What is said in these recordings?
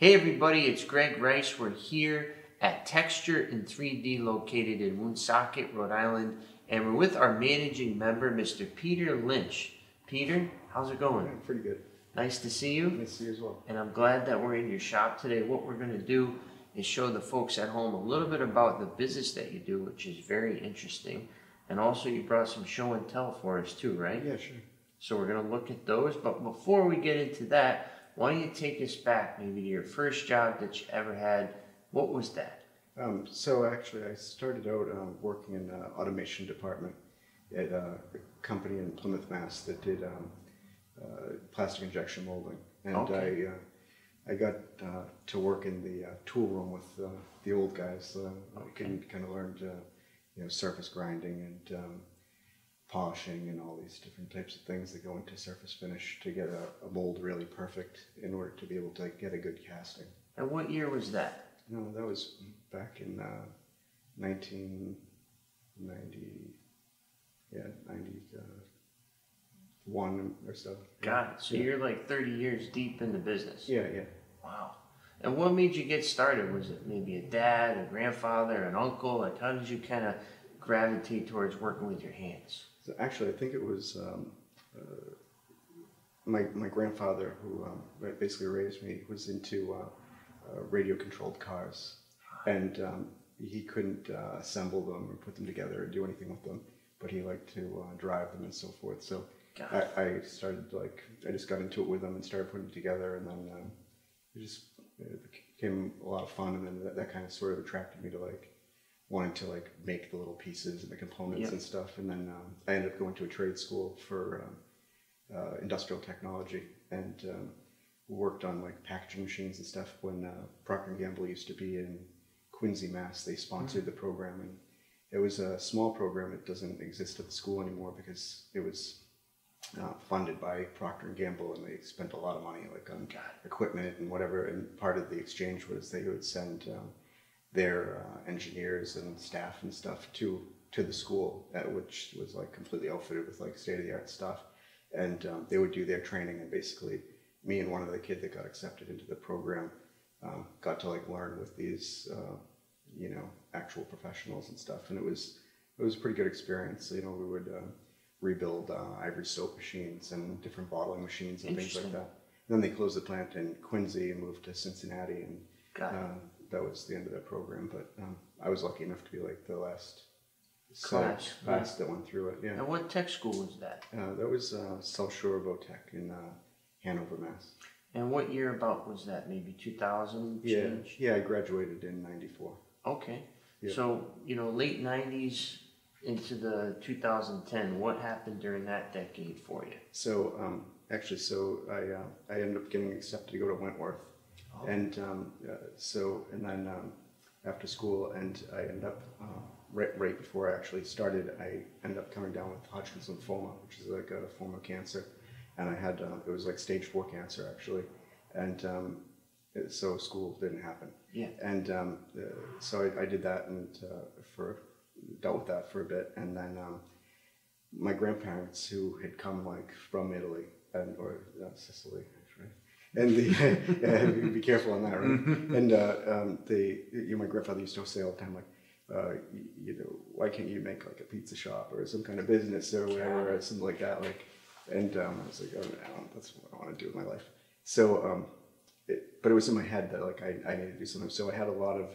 Hey everybody, it's Greg Rice. We're here at Texture in 3D located in Woonsocket, Rhode Island, and we're with our managing member, Mr. Peter Lynch. Peter, how's it going? Pretty good. Nice to see you. Nice to see you as well. And I'm glad that we're in your shop today. What we're going to do is show the folks at home a little bit about the business that you do, which is very interesting. And also you brought some show and tell for us too, right? Yeah, sure. So we're going to look at those, but before we get into that, why don't you take us back maybe to your first job that you ever had? What was that? So actually, I started out working in the automation department at a company in Plymouth, Mass. That did plastic injection molding. And okay. I got to work in the tool room with the old guys. Okay. I kind of learned surface grinding and polishing and all these different types of things that go into surface finish to get a mold really perfect in order to be able to get a good casting. And what year was that? No, that was back in 1991 or so. Got it. So you're like 30 years deep in the business. Yeah, yeah. Wow. And what made you get started? Was it maybe a dad, a grandfather, an uncle? Like how did you kind of gravitate towards working with your hands? So actually, I think it was my grandfather who basically raised me was into radio-controlled cars, and he couldn't assemble them or put them together or do anything with them, but he liked to drive them and so forth. So I started I just got into it with them and started putting them together, and then it became a lot of fun, and then that kind of sort of attracted me to wanting to make the little pieces and the components and stuff. And then I ended up going to a trade school for industrial technology and worked on packaging machines and stuff. When Procter & Gamble used to be in Quincy, Mass, they sponsored the program, and it was a small program. It doesn't exist at the school anymore because it was funded by Procter & Gamble, and they spent a lot of money on equipment and whatever, and part of the exchange was they would send their engineers and staff and stuff to the school, which was completely outfitted with state-of-the-art stuff, and they would do their training, and basically me and one other kid that got accepted into the program got to learn with these actual professionals and stuff, and it was a pretty good experience. We would rebuild ivory soap machines and different bottling machines and things like that. And then they closed the plant in Quincy and moved to Cincinnati, and that was the end of that program, but I was lucky enough to be the last class that went through it. Yeah. And what tech school was that? That was South Shore Bo Tech in Hanover, Mass. And what year about was that? Maybe 2000? Yeah, change? Yeah. I graduated in '94. Okay. Yeah. So late '90s into the 2010. What happened during that decade for you? So I ended up getting accepted to go to Wentworth. Oh. And after school, and I ended up right before I actually started, I ended up coming down with Hodgkin's lymphoma, which is a form of cancer, and I had it was stage 4 cancer actually, and so school didn't happen. Yeah. And so I did that and dealt with that for a bit, and then my grandparents, who had come from Italy or Sicily. And be careful on that, right? And my grandfather used to say all the time, why can't you make a pizza shop or some kind of business or whatever or something like that? And I was like, oh, no, that's what I want to do with my life. So, but it was in my head that I needed to do something. So I had a lot of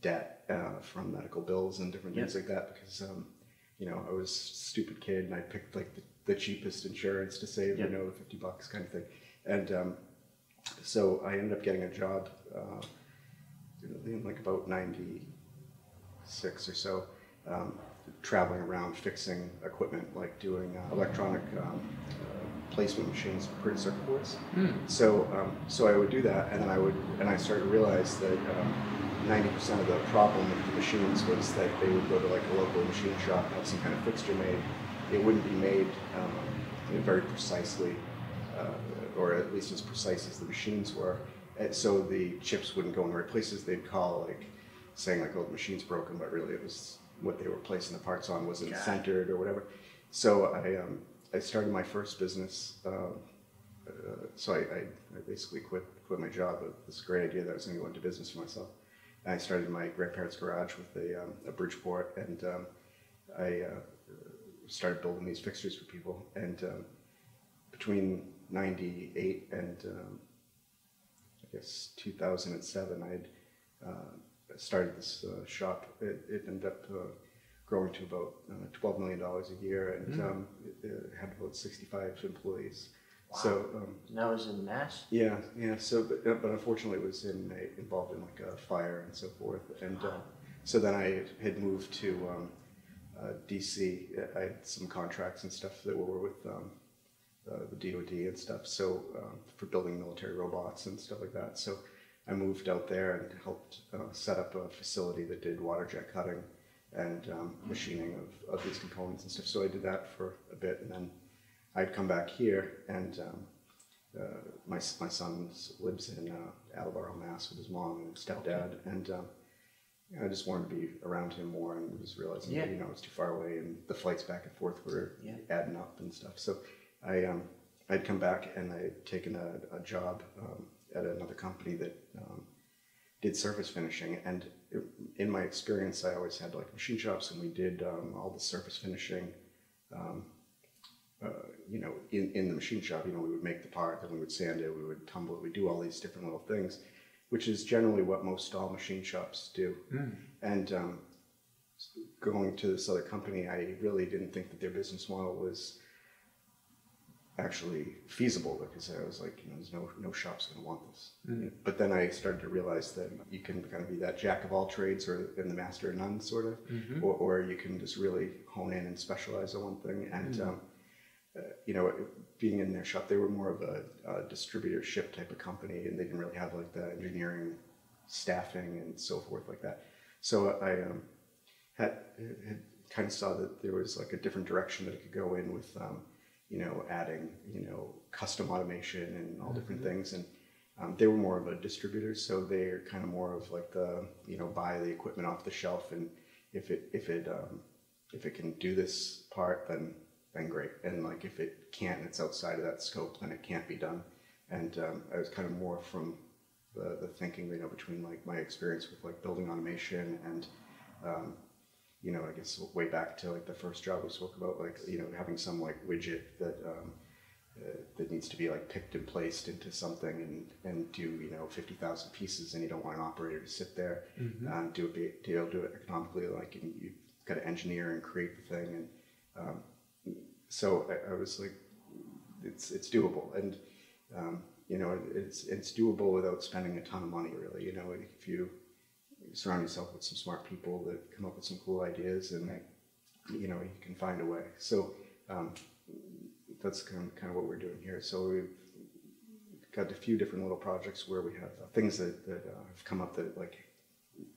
debt from medical bills and different things like that because I was a stupid kid and I picked the cheapest insurance to save, the $50 kind of thing. And so I ended up getting a job in about '96 or so, traveling around fixing equipment, doing electronic placement machines for printed circuit boards. Mm. So I would do that, and then I started to realize that 90% of the problem with the machines was that they would go to a local machine shop and have some kind of fixture made. It wouldn't be made very precisely. Or at least as precise as the machines were, and so the chips wouldn't go in the right places. They'd call saying oh, the machine's broken, but really it was what they were placing the parts on wasn't centered or whatever. So I started my first business So I basically quit my job. But this great idea that I was going to go into business for myself. And I started my grandparents' garage with a Bridgeport, and I started building these fixtures for people. And between '98 and I guess 2007, I had started this shop. It ended up growing to about $12 million a year, and it had about 65 employees. Wow. So and that was in Mass? Yeah, yeah. So, but unfortunately, it was involved in like a fire and so forth. And wow. So then I had moved to D.C. I had some contracts and stuff that were with the DoD and stuff. So for building military robots and stuff like that. So I moved out there and helped set up a facility that did waterjet cutting and machining of these components and stuff. So I did that for a bit, and then I'd come back here, and my son lives in Attleboro, Mass, with his mom and stepdad, and I just wanted to be around him more, and was realizing that, you know, it was too far away, and the flights back and forth were adding up and stuff. So I'd come back, and I'd taken a job at another company that did surface finishing, and in my experience, I always had like machine shops, and we did all the surface finishing. You know, in the machine shop, you know, we would make the part, then we would sand it, we would tumble it, we do all these different little things, which is generally what most all machine shops do. And going to this other company, I really didn't think that their business model was actually feasible, because I was like, you know, there's no shop's going to want this. But then I started to realize that you can kind of be that jack of all trades and the master of none, sort of, or you can just really hone in and specialize on one thing. And you know, being in their shop, they were more of a distributorship type of company, and they didn't really have like the engineering, staffing, and so forth like that. So I had kind of saw that there was like a different direction that it could go in with, you know, adding, you know, custom automation and all different things. And they were more of a distributor, so they're kind of more of like the, you know, buy the equipment off the shelf, and if it can do this part, then great, and like if it can't and it's outside of that scope, then it can't be done. And I was kind of more from the thinking, you know, between like my experience with like building automation and you know, I guess way back to like the first job we spoke about, like, you know, having some like widget that that needs to be like picked and placed into something and do, you know, 50,000 pieces, and you don't want an operator to sit there and do it economically, like, and you've got to engineer and create the thing. And so I was like, it's doable, and you know, it's doable without spending a ton of money, really. You know, if you surround yourself with some smart people that come up with some cool ideas, and you know, you can find a way. So that's kind of what we're doing here. So we've got a few different little projects where we have things that have come up that like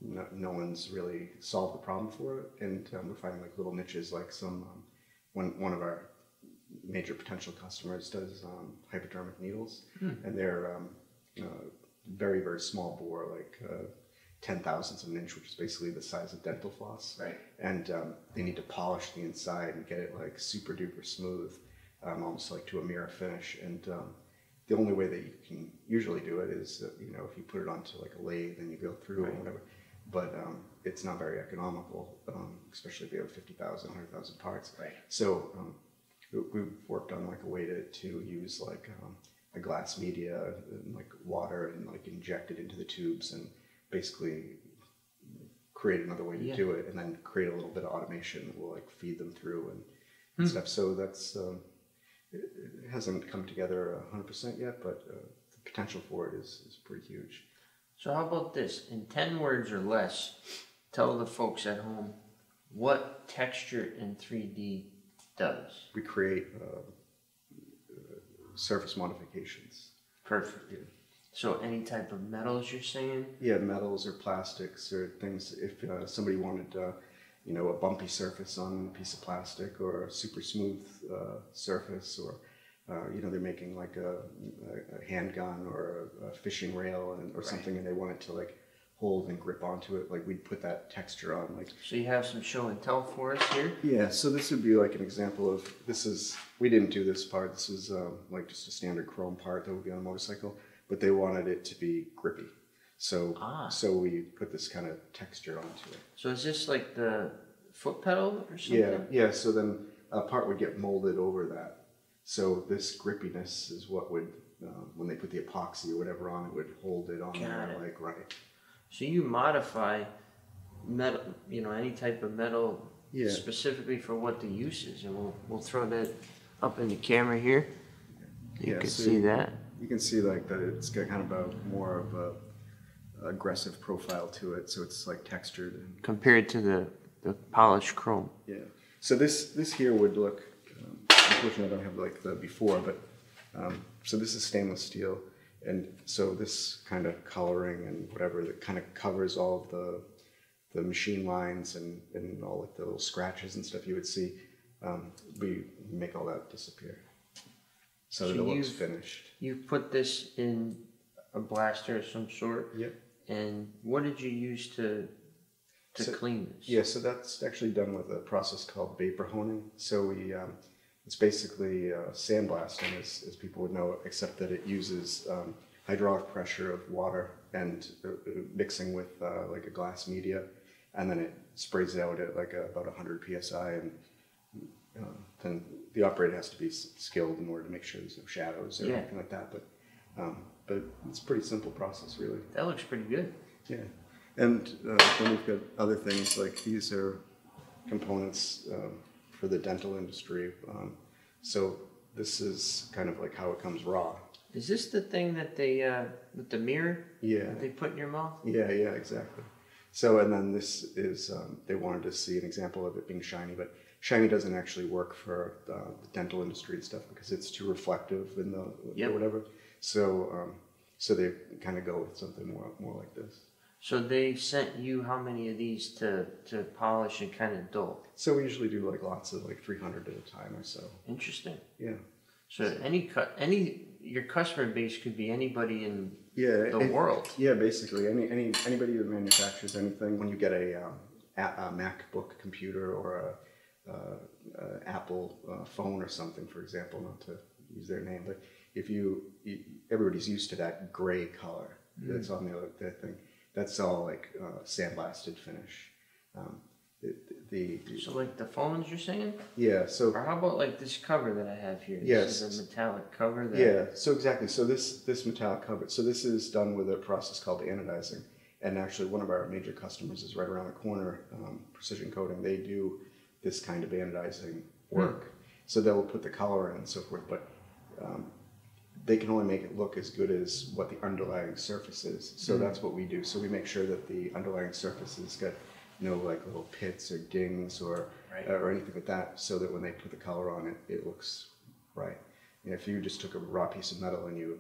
no one's really solved the problem for it, and we're finding like little niches, like some. One of our major potential customers does hypodermic needles, and they're very, very small bore, like 10 thousandths of an inch, which is basically the size of dental floss. Right. And they need to polish the inside and get it like super duper smooth, almost like to a mirror finish. And the only way that you can usually do it is, you know, if you put it onto like a lathe and you go through and whatever. But it's not very economical, especially if you have 50,000, 100,000 parts. Right. So we've worked on like a way to use like a glass media and like water and like inject it into the tubes and basically create another way to do it, and then create a little bit of automation that will like feed them through and stuff. So that's it hasn't come together 100% yet, but the potential for it is pretty huge. So how about this? In 10 words or less, tell the folks at home what Texture in 3D does. We create surface modifications. Perfect. Yeah. So any type of metals, you're saying? Yeah, metals or plastics or things. If somebody wanted, you know, a bumpy surface on a piece of plastic, or a super smooth surface, or you know, they're making like a handgun or a fishing rail or something, and they want it to like hold and grip onto it, like we'd put that texture on. Like, so you have some show and tell for us here? Yeah, so this would be like an example of, this is, we didn't do this part, this is like just a standard chrome part that would be on a motorcycle, but they wanted it to be grippy. So, so we put this kind of texture onto it. So is this like the foot pedal or something? Yeah, yeah, so then a part would get molded over that. So this grippiness is what would, when they put the epoxy or whatever on, it would hold it on there, like, right. So you modify metal, you know, any type of metal specifically for what the use is. And we'll throw that up in the camera here. You can so see that. You can see like that it's got kind of a more of a aggressive profile to it, so it's like textured and compared to the polished chrome. Yeah. So this here would look. Unfortunately, I don't have like the before, but so this is stainless steel, and so this kind of coloring and whatever that kind of covers all of the machine lines and all like the little scratches and stuff you would see. We make all that disappear, so that it looks finished. You put this in a blaster of some sort. Yep. And what did you use to clean this? Yeah, so that's actually done with a process called vapor honing. So we, it's basically sandblasting, as people would know, except that it uses hydraulic pressure of water and mixing with like a glass media, and then it sprays out at like about 100 psi, and then the operator has to be skilled in order to make sure there's no shadows or anything like that. But it's a pretty simple process, really. That looks pretty good. Yeah. And then we've got other things, like these are components for the dental industry. So this is kind of like how it comes raw. Is this the thing that they, with the mirror? Yeah. That they put in your mouth? Yeah, yeah, exactly. So, and then this is, they wanted to see an example of it being shiny, but shiny doesn't actually work for the dental industry and stuff because it's too reflective in the, or whatever. So, so they kind of go with something more like this. So they sent you how many of these to polish and kind of dull? So we usually do like lots of like 300 at a time or so. Interesting. Yeah. So, your customer base could be anybody in the world. Yeah, basically anybody that manufactures anything. When you get a MacBook computer or a Apple phone or something, for example, not to use their name, but if you everybody's used to that gray color that's on the thing. That's all like sandblasted finish. So like the phones you're saying? Yeah. So or how about like this cover that I have here? Yes. This is a metallic cover. That So exactly. So this metallic cover. So this is done with a process called anodizing. And actually, one of our major customers is right around the corner. Precision Coating. They do this kind of anodizing work. So they'll put the color in and so forth, but they can only make it look as good as what the underlying surface is. So that's what we do. So we make sure that the underlying surface has got no like little pits or dings or anything like that, so that when they put the color on it, it looks right. And if you just took a raw piece of metal and you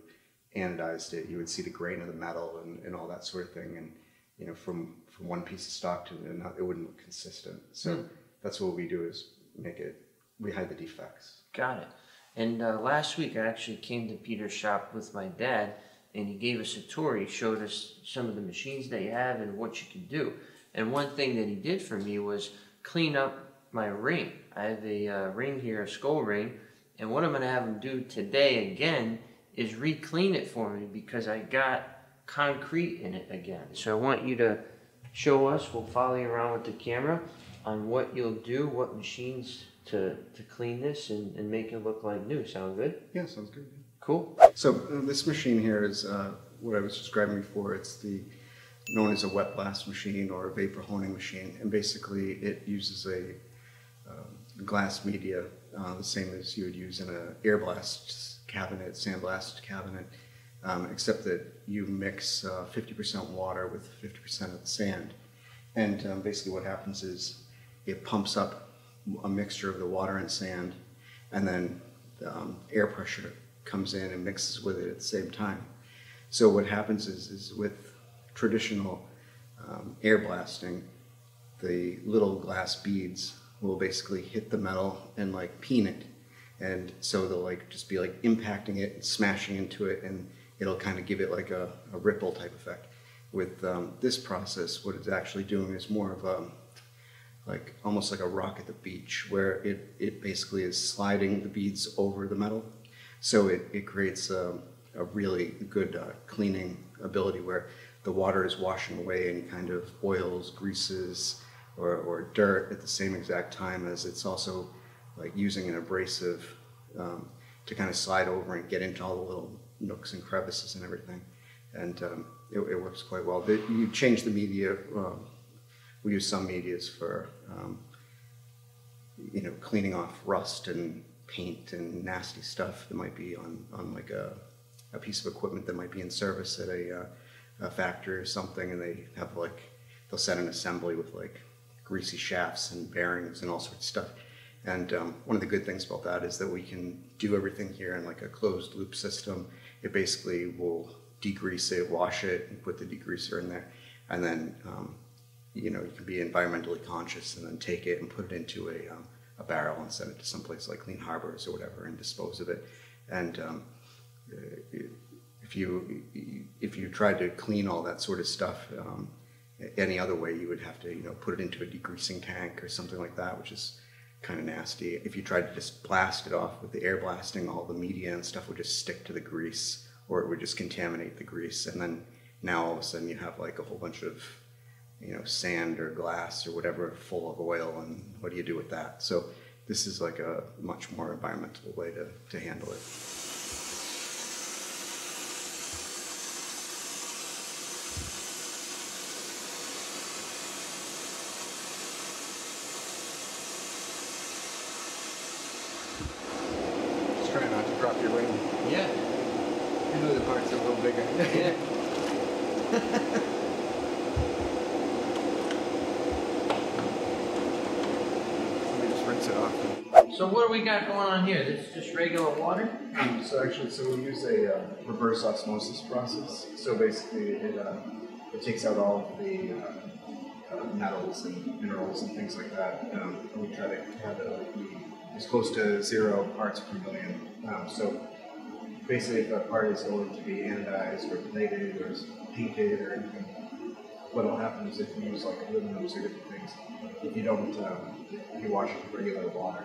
anodized it, you would see the grain of the metal and all that sort of thing. And you know, from one piece of stock to another, it wouldn't look consistent. So that's what we do, is make it, we hide the defects. Got it. And last week, I actually came to Peter's shop with my dad, and he gave us a tour. He showed us some of the machines that you have and what you can do. And one thing that he did for me was clean up my ring. I have a ring here, a skull ring, and what I'm going to have him do today again is re-clean it for me because I got concrete in it again. So I want you to show us, we'll follow you around with the camera, on what you'll do, what machines to clean this and make it look like new. Sound good? Yeah, sounds good. Yeah. Cool. So this machine here is what I was describing before. It's known as a wet blast machine or a vapor honing machine, and basically it uses a glass media, the same as you would use in an air blast cabinet, sandblast cabinet, except that you mix 50% water with 50% of the sand. And basically what happens is it pumps up a mixture of the water and sand, and then air pressure comes in and mixes with it at the same time. So what happens is with traditional air blasting, the little glass beads will basically hit the metal and like peen it, and so they'll like just be like impacting it and smashing into it, and it'll kind of give it like a ripple type effect. With this process, what it's actually doing is more of a, like almost like a rock at the beach, where it basically is sliding the beads over the metal. So it creates a really good cleaning ability where the water is washing away any kind of oils, greases, or dirt at the same exact time as it's also like using an abrasive to kind of slide over and get into all the little nooks and crevices and everything. And it works quite well. You change the media. We use some medias for, you know, cleaning off rust and paint and nasty stuff that might be on like a piece of equipment that might be in service at a factory or something, and they have like, they'll set an assembly with like greasy shafts and bearings and all sorts of stuff. And one of the good things about that is that we can do everything here in like a closed loop system. It basically will degrease it, wash it, and put the degreaser in there, and then you know, you can be environmentally conscious and then take it and put it into a barrel and send it to someplace like Clean Harbors or whatever and dispose of it. And if you tried to clean all that sort of stuff any other way, you would have to, you know, put it into a degreasing tank or something like that, which is kind of nasty. If you tried to just blast it off with the air blasting, all the media and stuff would just stick to the grease, or it would just contaminate the grease. And then now all of a sudden you have like a whole bunch of, you know, sand or glass or whatever full of oil, and what do you do with that? So this is like a much more environmental way to handle it. Just try not to drop your wing. Yeah. I know the parts are a little bigger. Yeah. So what do we got going on here? This is just regular water? So we use a reverse osmosis process. So basically it takes out all of the metals and minerals and things like that. We try to have it be as close to 0 parts per million. So basically if a part is going to be anodized or plated or painted or anything, what will happen is if you use like aluminums or different things, if you don't, if you wash it with regular water,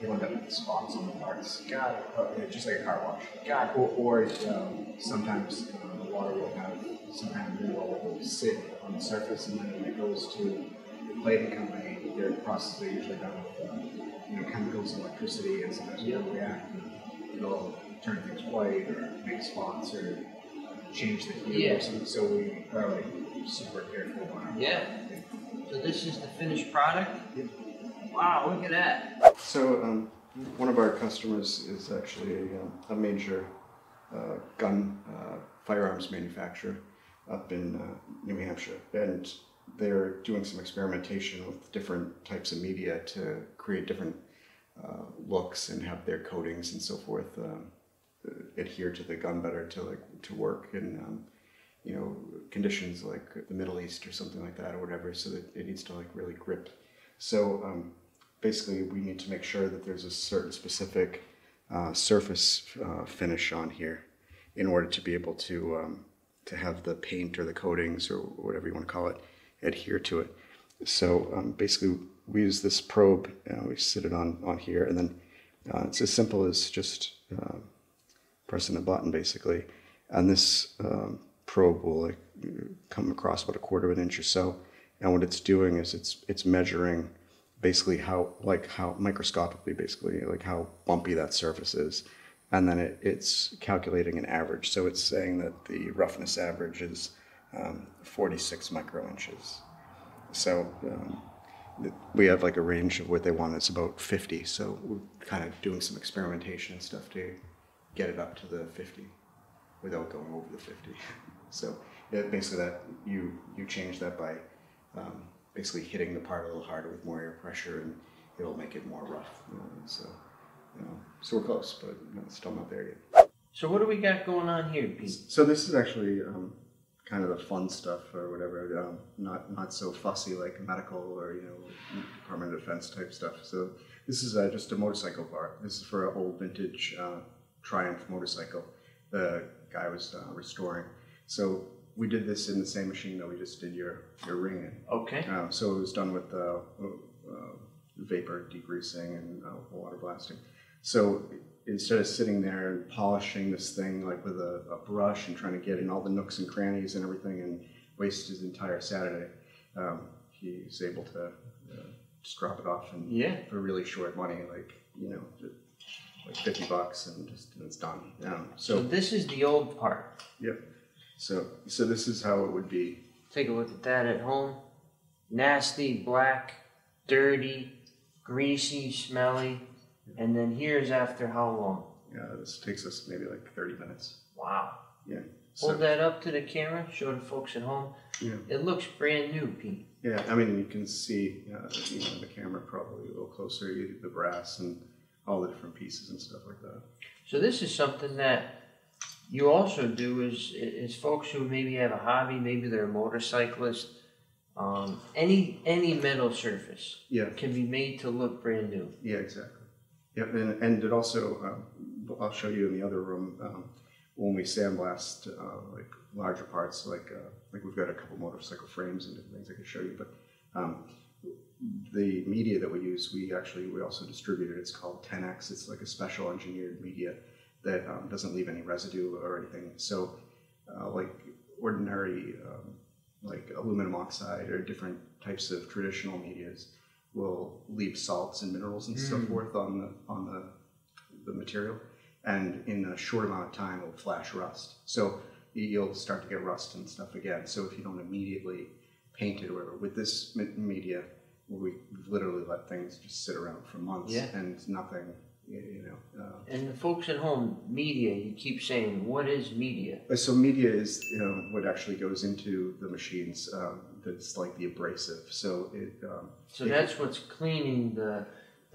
you'll end up with spots on the parts. God, just like a car wash. God, or sometimes the water will have some kind of mineral that will sit on the surface, and then when it goes to the plating company, their process is usually done with you know, chemicals and electricity, and sometimes it'll react and it'll turn things white or make spots or change the hue. Yeah. Or something. So we are like super careful about it. Yeah. So this is the finished product? Yep. Wow, look at that. So one of our customers is actually a major gun firearms manufacturer up in New Hampshire. And they're doing some experimentation with different types of media to create different looks and have their coatings and so forth adhere to the gun better to work. And, you know, conditions like the Middle East or something like that or whatever, so that it needs to like really grip. So basically we need to make sure that there's a certain specific surface finish on here in order to be able to have the paint or the coatings or whatever you want to call it adhere to it. So basically we use this probe, we sit it on here, and then it's as simple as just pressing a button basically, and this probe will like come across about 1/4 of an inch or so, and what it's doing is it's measuring basically how microscopically basically like how bumpy that surface is, and then it's calculating an average. So it's saying that the roughness average is 46 microinches. So we have like a range of what they want. It's about 50. So we're kind of doing some experimentation and stuff to get it up to the 50 without going over the 50. So basically that you change that by basically hitting the part a little harder with more air pressure, and it'll make it more rough. You know? So, you know, so we're close, but you know, it's still not there yet. So what do we got going on here, Pete? So this is actually kind of the fun stuff or whatever, not so fussy like medical or, you know, Department of Defense type stuff. So this is just a motorcycle bar. This is for an old vintage Triumph motorcycle the guy was restoring. So we did this in the same machine that we just did your ring in. Okay. So it was done with vapor degreasing and water blasting. So instead of sitting there and polishing this thing like with a brush and trying to get in all the nooks and crannies and everything and waste his entire Saturday, he's able to just drop it off and for really short money, like, you know, like $50, and just and it's done. So this is the old part. Yep. So this is how it would be. Take a look at that at home. Nasty, black, dirty, greasy, smelly. Yeah. And then here's after how long? Yeah, this takes us maybe like 30 minutes. Wow. Yeah. So, hold that up to the camera, show the folks at home. Yeah. It looks brand new, Pete. Yeah, I mean, you can see, you know, the camera probably a little closer, the brass and all the different pieces and stuff like that. So this is something that you also do is folks who maybe have a hobby, maybe they're a motorcyclist, any metal surface can be made to look brand new. Yeah, exactly. Yeah, and it also, I'll show you in the other room, when we sandblast like larger parts, like we've got a couple motorcycle frames and different things I can show you, but the media that we use, we also distribute it. It's called 10X. It's like a special engineered media that doesn't leave any residue or anything. So like ordinary like aluminum oxide or different types of traditional medias will leave salts and minerals and so forth on the material. And in a short amount of time, it'll flash rust. So you'll start to get rust and stuff again. So if you don't immediately paint it or whatever, with this media, we literally let things just sit around for months and nothing, you know. And the folks at home, media, you keep saying, what is media? So media is, you know, what actually goes into the machines. That's like the abrasive. So it. So that's what's cleaning the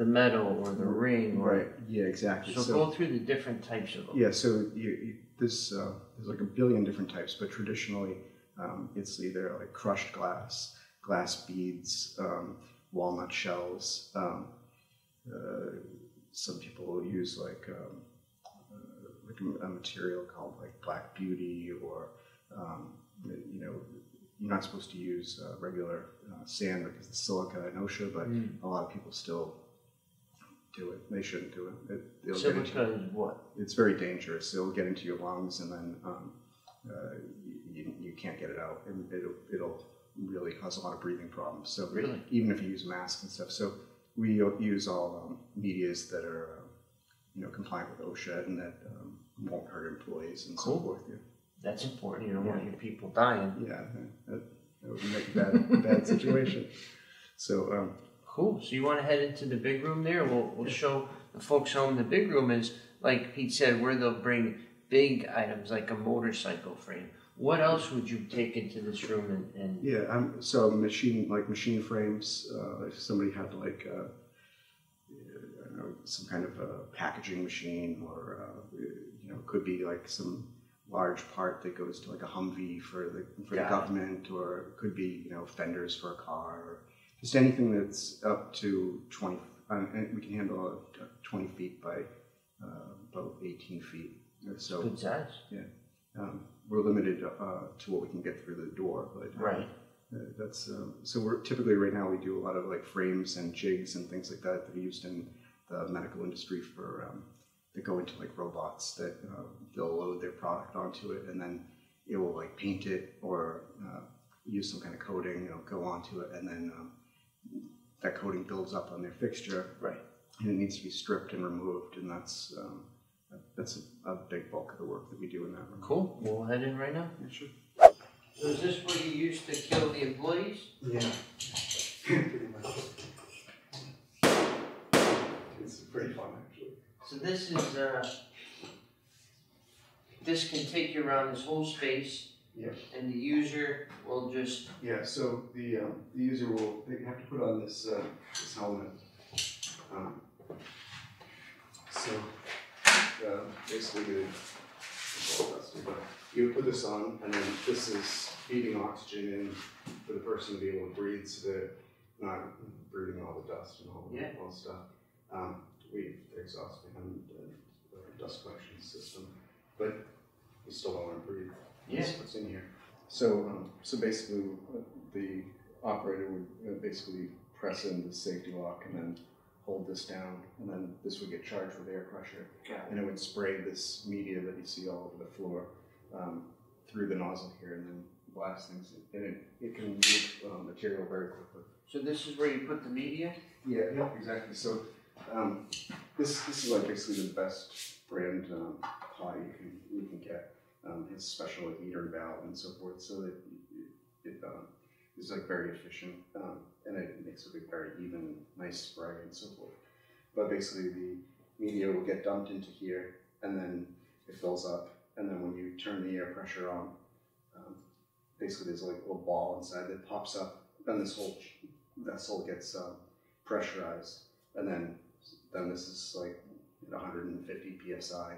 metal or the ring, or, right? Yeah, exactly. So go through the different types of them. Yeah, so there's like a billion different types, but traditionally it's either like crushed glass, glass beads, walnut shells. Some people will use like a material called like Black Beauty, or you know, you're not supposed to use regular sand because it's silica and OSHA, but a lot of people still do it. They shouldn't do it. Silica is what? It's very dangerous. It'll get into your lungs, and then you can't get it out, and it'll really cause a lot of breathing problems. So really, even if you use masks and stuff, so we use all medias that are you know, compliant with OSHA and that won't hurt employees and so forth. Yeah. That's important. You don't want your people dying. Yeah, that would make a bad situation. So. Cool. So you want to head into the big room there? We'll show the folks home. The big room is, like Pete said, where they'll bring big items like a motorcycle frame. What else would you take into this room? And yeah, so machine frames. If somebody had like I don't know, some kind of a packaging machine, or you know, could be like some large part that goes to like a Humvee for the government, or it could be, you know, fenders for a car. Or, just anything that's up to 20, and we can handle 20 feet by about 18 feet or so. Good size. Yeah. We're limited to what we can get through the door. But, right. That's, so we're typically, right now, we do a lot of like frames and jigs and things like that that are used in the medical industry for, that go into like robots that they'll load their product onto it, and then it will like paint it or use some kind of coating, it'll go onto it, and then that coating builds up on their fixture, right? And it needs to be stripped and removed, and that's a big bulk of the work that we do in that room. Cool. We'll head in right now. Yeah, sure. So is this where you used to kill the employees? Yeah. Pretty much. It's pretty fun, actually. So this is this can take you around this whole space. Yeah. And the user will just... Yeah, so the user will... They have to put on this, this helmet. Basically, you put this on, and then this is feeding oxygen in for the person to be able to breathe, so they're not breathing all the dust and all the stuff. We have the exhaust behind the dust collection system, but you still don't want to breathe. That's what's in here. So, so basically, the operator would basically press in the safety lock and then hold this down, and then this would get charged with air pressure, and it would spray this media that you see all over the floor through the nozzle here, and then blast things, and it can move material very quickly. So this is where you put the media? Yeah, yeah, exactly. So this is like basically the best brand pot you can get. It's special like meter valve and so forth, so that it's like very efficient, and it makes a very even, nice spray and so forth. But basically the media will get dumped into here, and then it fills up, and then when you turn the air pressure on, basically there's like a little ball inside that pops up, then this whole vessel gets pressurized, and then this is like 150 psi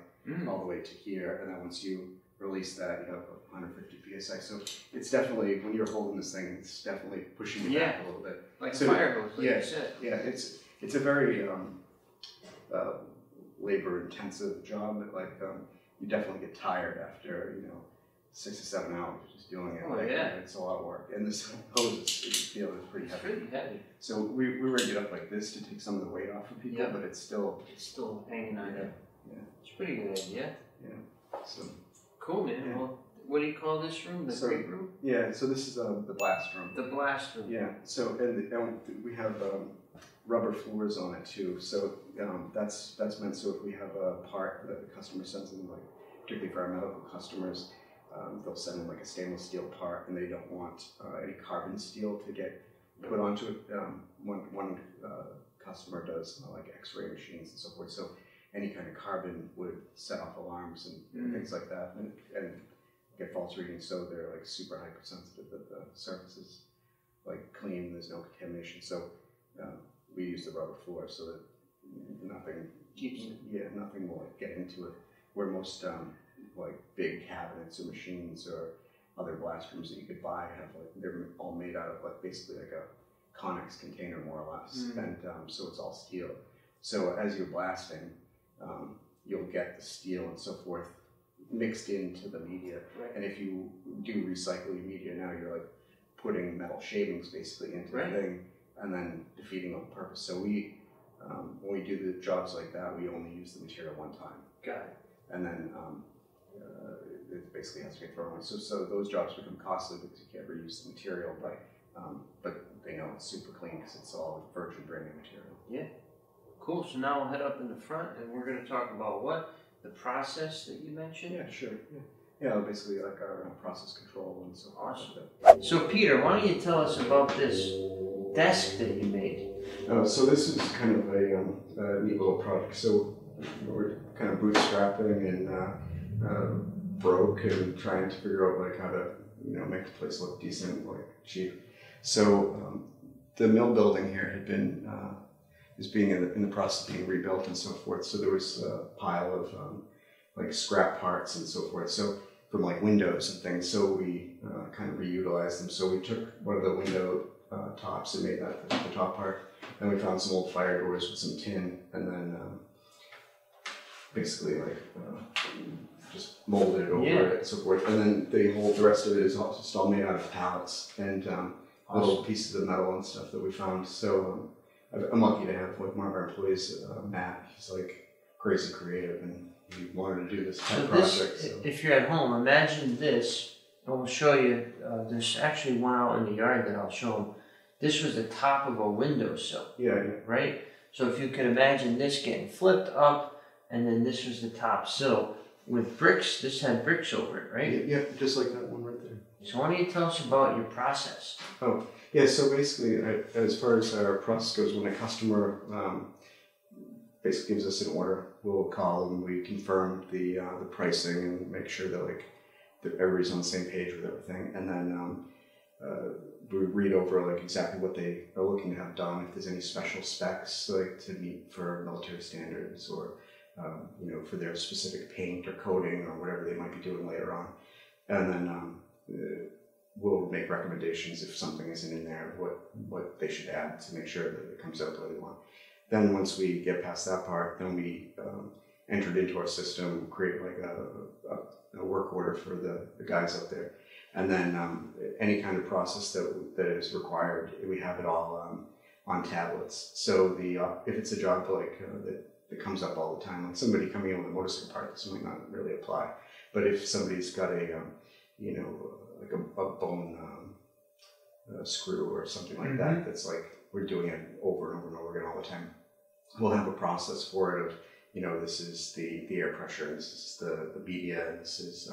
all the way to here, and then once you release that, you have 150 psi. So it's definitely, when you're holding this thing, it's definitely pushing you back a little bit, like so, fire hose, like you said. Yeah, it's a very labor-intensive job, but like you definitely get tired after 6 or 7 hours just doing it. Oh, like, yeah. It's a lot of work. And this hose is pretty heavy. It's pretty heavy. So we rigged it up like this to take some of the weight off of people, but it's still hanging on there. Yeah. It's a pretty good idea. Yeah. So cool, man. Yeah. Well, what do you call this room? The break room? Yeah, so this is the blast room. The blast room. Yeah. So and we have rubber floors on it too. So that's meant so if we have a part that the customer sends in, like particularly for our medical customers, they'll send in like a stainless steel part, and they don't want any carbon steel to get put onto it. One customer does like X-ray machines and so forth. So any kind of carbon would set off alarms and things like that, and get false readings. So they're like super hypersensitive that the surface is like clean. There's no contamination. So we use the rubber floor so that nothing keeps it. Yeah, nothing will like, get into it. Where most like big cabinets or machines or other blast rooms that you could buy have like, they're all made out of like basically like a Connex container more or less, and so it's all steel. So as you're blasting, you'll get the steel and so forth mixed into the media, and if you do recycle your media now, you're like putting metal shavings basically into the thing and then defeating on purpose. So we, when we do the jobs like that, we only use the material one time. Got it. And then it basically has to get thrown away. So those jobs become costly because you can't reuse the material, but they know it's super clean because it's all virgin brand new material. Yeah. Cool. So now we'll head up in the front, and we're going to talk about what? The process that you mentioned? Yeah, sure. Yeah, basically like our process control and so forth. Awesome. So Peter, why don't you tell us about this desk that you made? So this is kind of a neat little product. So we're kind of bootstrapping and broke and trying to figure out like how to make the place look decent, like cheap. So the mill building here had been is being in the process of being rebuilt and so forth. So there was a pile of like scrap parts and so forth. So from like windows and things. So we kind of reutilized them. So we took one of the window tops and made that the top part. Then we found some old fire doors with some tin, and then basically like just molded it over it and so forth. And then the rest of it is all, just all made out of pallets and little pieces of metal and stuff that we found. So I'm lucky to have like one of our employees, Matt. He's like crazy creative, and he wanted to do this type of project. So. If you're at home, imagine this. I will show you. There's actually one out in the yard that I'll show them. This was the top of a windowsill. Yeah, yeah. Right? So if you could imagine this getting flipped up, and then this was the top sill with bricks. This had bricks over it, right? Yeah, just like that one right there. So why don't you tell us about your process? Oh, yeah. So basically, as far as our process goes, when a customer basically gives us an order, we'll call and we confirm the pricing and make sure that like that everybody's on the same page with everything, and then we read over like exactly what they are looking to have done. If there's any special specs like to meet for military standards or for their specific paint or coating or whatever they might be doing later on, and then we'll make recommendations if something isn't in there, what they should add to make sure that it comes out the way they want. Then once we get past that part, then we enter it into our system, create like a work order for the guys up there, And then any kind of process that is required, we have it all on tablets. So the if it's a job like that comes up all the time, like somebody coming in with a motorcycle part, this might not really apply. But if somebody's got a you know, like a bone a screw or something like that, that's like we're doing it over and over and over again all the time, we'll have a process for it of, you know, this is the air pressure, this is the media, this is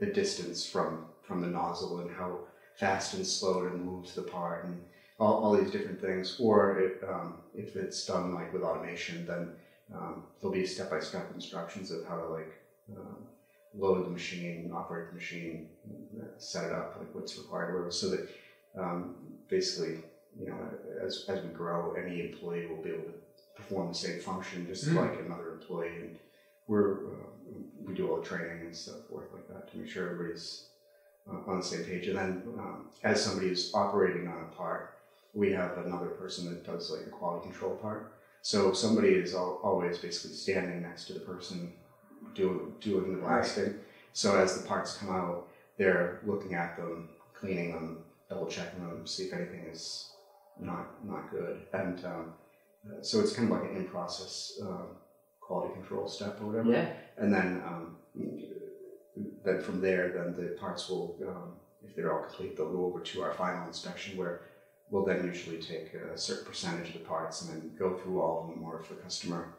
the distance from the nozzle and how fast and slow it moves the part and all these different things. Or if it's done like with automation, then there'll be step-by-step instructions of how to like load the machine, operate the machine, set it up, like what's required, so that basically, you know, as we grow, any employee will be able to perform the same function just like another employee. And we do all the training and stuff like that to make sure everybody's on the same page. And then as somebody is operating on a part, we have another person that does like a quality control part. So somebody is always basically standing next to the person doing the blasting. Right. So as the parts come out, they're looking at them, cleaning them, double checking them, see if anything is not good. And so it's kind of like an in-process quality control step or whatever. Yeah. And then from there, then the parts will, if they're all complete, they'll go over to our final inspection, where we'll then usually take a certain percentage of the parts and then go through all of them. Or if the customer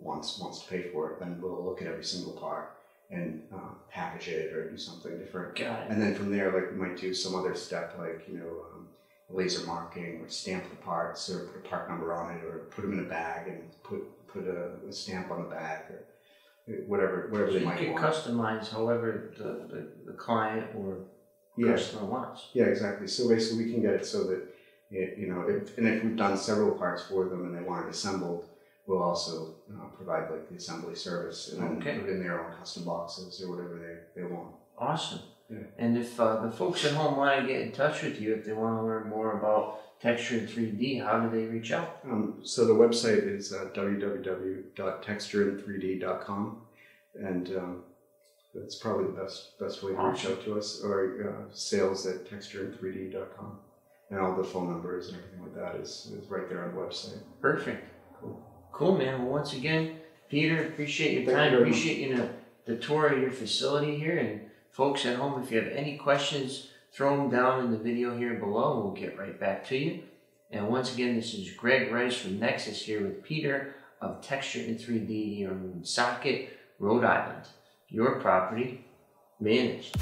wants to pay for it, then we'll look at every single part and package it or do something different. Got it. And then from there, like, we might do some other step, like, you know, laser marking, or stamp the parts, or put a part number on it, or put them in a bag and put a stamp on the bag, or whatever so they might want. You can customize however the client or customer wants. Yeah, exactly. So basically, we can get it so that it, you know, if we've done several parts for them and they want it assembled, we'll also provide like the assembly service and then put it in their own custom boxes or whatever they want. Awesome. Yeah. And if the folks at home want to get in touch with you, if they want to learn more about Texture in 3D, how do they reach out? So the website is www.texturein3d.com, and that's probably the best way to reach out to us, or sales@texturein3d.com. And all the phone numbers and everything like that is right there on the website. Perfect. Cool, man. Well, once again, Peter, appreciate your time. Appreciate the tour of your facility here. And folks at home, if you have any questions, throw them down in the video here below, and we'll get right back to you. And once again, this is Greg Rice from Nexus here with Peter of Texture in 3D here in Woonsocket, Rhode Island. Your property managed.